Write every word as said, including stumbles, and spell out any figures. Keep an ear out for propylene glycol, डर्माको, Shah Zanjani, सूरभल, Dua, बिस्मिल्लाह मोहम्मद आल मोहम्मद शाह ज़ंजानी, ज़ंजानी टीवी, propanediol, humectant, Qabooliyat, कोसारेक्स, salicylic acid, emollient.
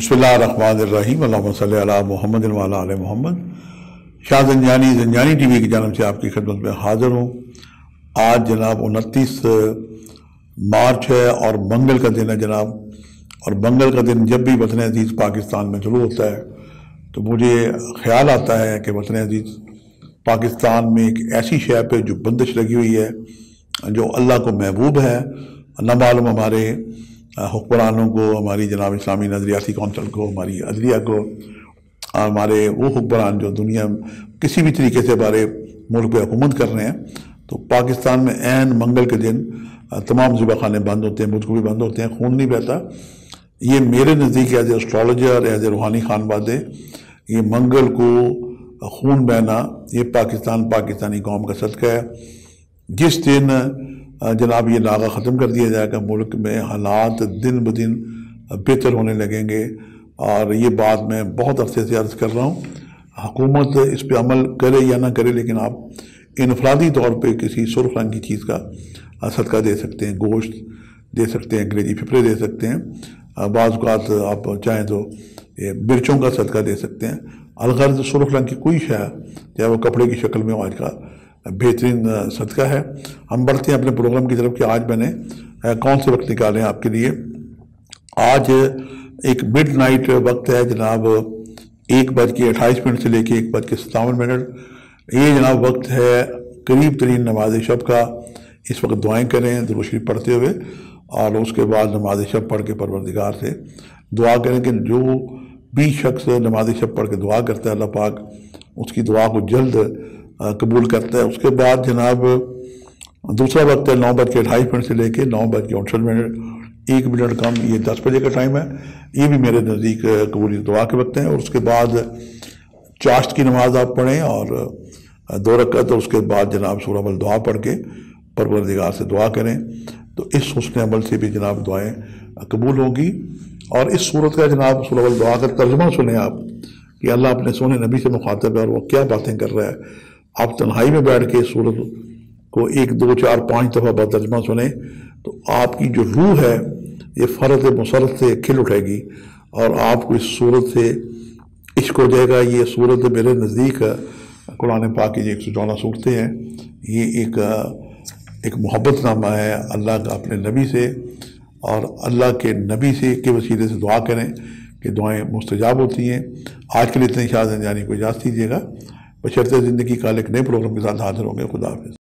बिस्मिल्लाह मोहम्मद आल मोहम्मद शाह ज़ंजानी ज़ंजानी टीवी की जानब से आपकी खिदमत में हाज़िर हूँ। आज जनाब उनतीस मार्च है और मंगल का दिन है जनाब, और मंगल का दिन जब भी वतन अजीज़ पाकिस्तान में शुरू होता है तो मुझे ख्याल आता है कि वतन अजीज़ पाकिस्तान में एक ऐसी शय पर जो बंदिश लगी हुई है जो अल्लाह को महबूब है। नामालूम हमारे हुक्मरानों को, हमारी जनाब इस्लामी नजरियाती कौंसल को, हमारी अदलिया को, हमारे वो हुक्मरान जो दुनिया किसी भी तरीके से हमारे मुल्क पर हुकूमत कर रहे हैं। तो पाकिस्तान में ऐन मंगल के दिन तमाम ज़िबाखाने बंद होते हैं, मुझको भी बंद होते हैं, खून नहीं बहता। ये मेरे नज़दीक as a astrologer, as a रूहानी खानवादे, ये मंगल को खून बहना ये पाकिस्तान पाकिस्तानी कौम का सदका है। जिस दिन जनाब ये नागा ख़त्म कर दिया जाएगा, मुल्क में हालात दिन ब दिन बेहतर होने लगेंगे। और ये बात मैं बहुत अरसे से अर्ज़ कर रहा हूँ, हुकूमत इस पर अमल करे या ना करे, लेकिन आप इनफरादी तौर पे किसी सुर्ख रंग की चीज़ का सदका दे सकते हैं, गोश्त दे सकते हैं, अंग्रेजी फिफड़े दे सकते हैं, बाज़ औक़ात आप चाहें तो मिर्चों का सदका दे सकते हैं। अलगर्ज सुर्ख रंग की कोई शय, चाहे वो कपड़े की शक्ल में हो, आज का बेहतरीन सदका है। हम बढ़ते हैं अपने प्रोग्राम की तरफ कि आज मैंने कौन से वक्त निकाले हैं आपके लिए। आज एक मिड नाइट वक्त है जनाब, एक बज के अट्ठाईस मिनट से लेके एक बज के सतावन मिनट, ये जनाब वक्त है करीब तरीन नमाज शब का। इस वक्त दुआएं करें दुरूद शरीफ पढ़ते हुए, और उसके बाद नमाज शब पढ़ के परवरदिगार से दुआ करें कि जो भी शख्स नमाज शब पढ़ के दुआ करता है अल्लाह पाक उसकी दुआ को जल्द कबूल करता है। उसके बाद जनाब दूसरा वक्त है नौ बज के अट्ठाईस मिनट से लेके नौ बज के उनसठ मिनट, एक मिनट कम, ये दस बजे का टाइम है, ये भी मेरे नज़दीक कबूली दुआ के वक्त हैं। और उसके बाद चाश्त की नमाज आप पढ़ें और दो रकअत, और उसके बाद जनाब सूरभल दुआ पढ़ के परवरदिगार से दुआ करें, तो इस हुस्न अमल से भी जनाब दुआएँ कबूल होंगी। और इस सूरत का जनाब सूरभल दुआ का तर्जुमा सुने आप कि अल्लाह अपने सोने नबी से मुखातब है और वो क्या बातें कर रहा है। आप तन्हाई में बैठ के सूरत को एक दो चार पाँच दफ़ा बतर्जमा सुने तो आपकी जो रूह है ये फ़रत मुसरत से खिल उठेगी और आपको इस सूरत से इश्क हो जाएगा। ये सूरत मेरे नज़दीक कुरान पाक की एक सौ चौदह सूरतें हैं, ये एक एक मोहब्बतनामा है अल्लाह का अपने नबी से, और अल्लाह के नबी से के वसीले से दुआ करें कि दुआएँ मुस्तजाब होती हैं। आज के लिए इतने शाह ज़ंजानी को इजाज़त दीजिएगा, बशर्ते ज़िंदगी का एक नए प्रोग्राम के साथ हाजिर होंगे। खुदा हाफ़िज़।